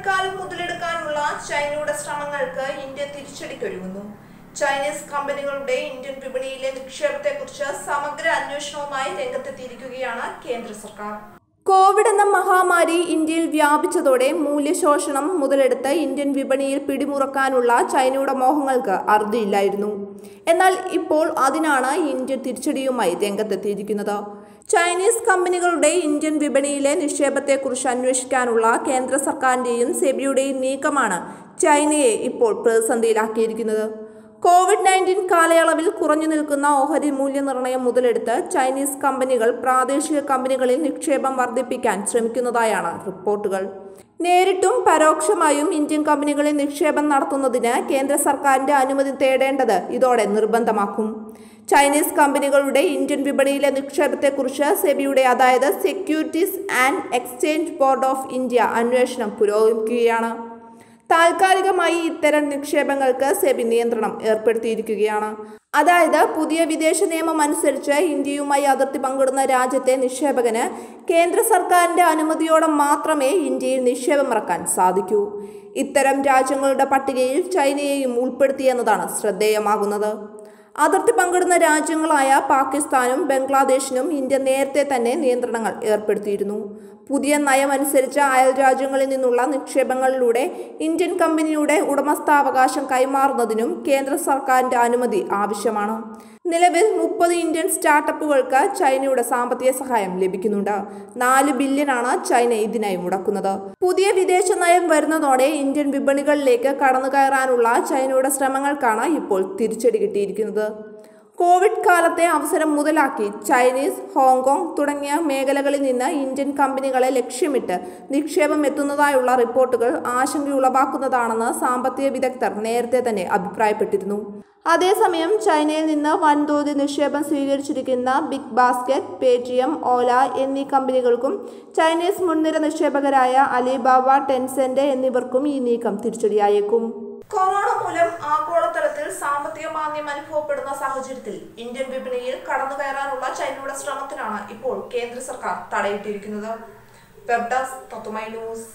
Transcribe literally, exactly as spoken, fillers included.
കളെക്കാളും മുതലെടുക്കാനുള്ള ചൈനയുടെ ശ്രമങ്ങൾക്ക് ഇന്ത്യ തിരിച്ചടി കഴിക്കുന്നു. ചൈനീസ് കമ്പനികളുടെ ഇന്ത്യൻ വിപണിയിലെ നിക്ഷേപത്തെക്കുറിച്ച് സമഗ്ര അന്വേഷണവുമായി രംഗത്തെത്തിയിരിക്കുകയാണ് കേന്ദ്ര സർക്കാർ. കോവിഡ് എന്ന മഹാമാരി ഇന്ത്യയിൽ വ്യാപിച്ചതോടെ മൂല്യശോഷണം മുതലെടുത്ത് ഇന്ത്യൻ വിപണിയിൽ പിടിമുറുക്കാനുള്ള ചൈനയുടെ മോഹങ്ങൾക്ക് അറുതിയില്ലായിരുന്നു. എന്നാൽ ഇപ്പോൾ അതിനാണ് ഇന്ത്യ തിരിച്ചടിയുമായി രംഗത്തെത്തിയിരിക്കുന്നത്. ചൈനീസ് കമ്പനികളുടെ ഇന്ത്യൻ വിപണിയിലെ നിക്ഷേപത്തെക്കുറിച്ച് അന്വേഷിക്കാനുള്ള കേന്ദ്ര സർക്കാരിൻ്റെയും സെബിയുടെയും നീക്കമാണ് ചൈനയെ ഇപ്പോൾ പ്രതിസന്ധിയിലാക്കിയിരിക്കുന്നത്. കോവിഡ് നയൻറ്റീൻ കാലയളവിൽ കുറഞ്ഞു നിൽക്കുന്ന ഓഹരി മൂല്യനിർണ്ണയം മുതലെടുത്ത് ചൈനീസ് കമ്പനികൾ പ്രാദേശിക കമ്പനികളിൽ നിക്ഷേപം വർദ്ധിപ്പിക്കാൻ ശ്രമിക്കുന്നതായാണ് റിപ്പോർട്ടുകൾ. നേരിട്ടും പരോക്ഷമായും ഇന്ത്യൻ കമ്പനികളിൽ നിക്ഷേപം നടത്തുന്നതിന് കേന്ദ്ര സർക്കാരിൻ്റെ അനുമതി തേടേണ്ടത് ഇതോടെ നിർബന്ധമാക്കും. ചൈനീസ് കമ്പനികളുടെ ഇന്ത്യൻ വിപണിയിലെ നിക്ഷേപത്തെക്കുറിച്ച് സെബിയുടെ അതായത് securities and exchange board of India അന്വേഷണം പുരോഗമിക്കുകയാണ്. താൽക്കാലികമായി ഇത്തരം നിക്ഷേപങ്ങൾക്ക് സെബി നിയന്ത്രണം ഏർപ്പെടുത്തിയിരിക്കുകയാണ്. അതായത് പുതിയ വിദേശ നിയമം അനുസരിച്ച് ഇന്ത്യയുമായി അതിർത്തി പങ്കിടുന്ന രാജ്യത്തെ നിക്ഷേപകന് കേന്ദ്ര സർക്കാരിൻ്റെ അനുമതിയോടെ മാത്രമേ ഇന്ത്യയിൽ നിക്ഷേപമിറക്കാൻ സാധിക്കൂ. ഇത്തരം രാജ്യങ്ങളുടെ പട്ടികയിൽ ചൈനയെയും ഉൾപ്പെടുത്തിയെന്നതാണ് ശ്രദ്ധേയമാകുന്നത്. അതിർത്തി പങ്കിടുന്ന രാജ്യങ്ങളായ പാകിസ്ഥാനും ബംഗ്ലാദേശിനും ഇന്ത്യ നേരത്തെ തന്നെ നിയന്ത്രണങ്ങൾ ഏർപ്പെടുത്തിയിരുന്നു. പുതിയ നയമനുസരിച്ച് അയൽ രാജ്യങ്ങളിൽ നിന്നുള്ള നിക്ഷേപങ്ങളിലൂടെ ഇന്ത്യൻ കമ്പനിയുടെ ഉടമസ്ഥാവകാശം കൈമാറുന്നതിനും കേന്ദ്ര സർക്കാരിൻ്റെ അനുമതി ആവശ്യമാണ്. നിലവിൽ മുപ്പത് ഇന്ത്യൻ സ്റ്റാർട്ടപ്പുകൾക്ക് ചൈനയുടെ സാമ്പത്തിക സഹായം ലഭിക്കുന്നുണ്ട്. നാല് ബില്യനാണ് ചൈന ഇതിനായി മുടക്കുന്നത്. പുതിയ വിദേശ നയം വരുന്നതോടെ ഇന്ത്യൻ വിപണികളിലേക്ക് കടന്നു കയറാനുള്ള ചൈനയുടെ ശ്രമങ്ങൾക്കാണ് ഇപ്പോൾ തിരിച്ചടി കിട്ടിയിരിക്കുന്നത്. കോവിഡ് കാലത്തെ അവസരം മുതലാക്കി ചൈനീസ്, ഹോങ്കോങ് തുടങ്ങിയ മേഖലകളിൽ നിന്ന് ഇന്ത്യൻ കമ്പനികളെ ലക്ഷ്യമിട്ട് നിക്ഷേപം എത്തുന്നതായുള്ള റിപ്പോർട്ടുകൾ ആശങ്കയുളവാക്കുന്നതാണെന്ന് സാമ്പത്തിക വിദഗ്ധർ നേരത്തെ തന്നെ അഭിപ്രായപ്പെട്ടിരുന്നു. അതേസമയം ചൈനയിൽ നിന്ന് വൻതോതിൽ നിക്ഷേപം സ്വീകരിച്ചിരിക്കുന്ന ബിഗ് ബാസ്ക്കറ്റ്, പേടിഎം, ഓല എന്നീ കമ്പനികൾക്കും ചൈനീസ് മുൻനിര നിക്ഷേപകരായ അലിബാബ, ടെൻസെന്റ് എന്നിവർക്കും ഈ നീക്കം തിരിച്ചടിയായേക്കും. കൊറോണ മൂലം ആഗോളതലത്തിൽ സാമ്പത്തിക മാന്ദ്യം അനുഭവപ്പെടുന്ന സാഹചര്യത്തിൽ ഇന്ത്യൻ വിപണിയിൽ കടന്നു കയറാനുള്ള ചൈനയുടെ ശ്രമത്തിനാണ് ഇപ്പോൾ കേന്ദ്ര സർക്കാർ തടയിട്ടിരിക്കുന്നത്. വെബ് ഡെസ്ക് തത്തുമൈ ന്യൂസ്.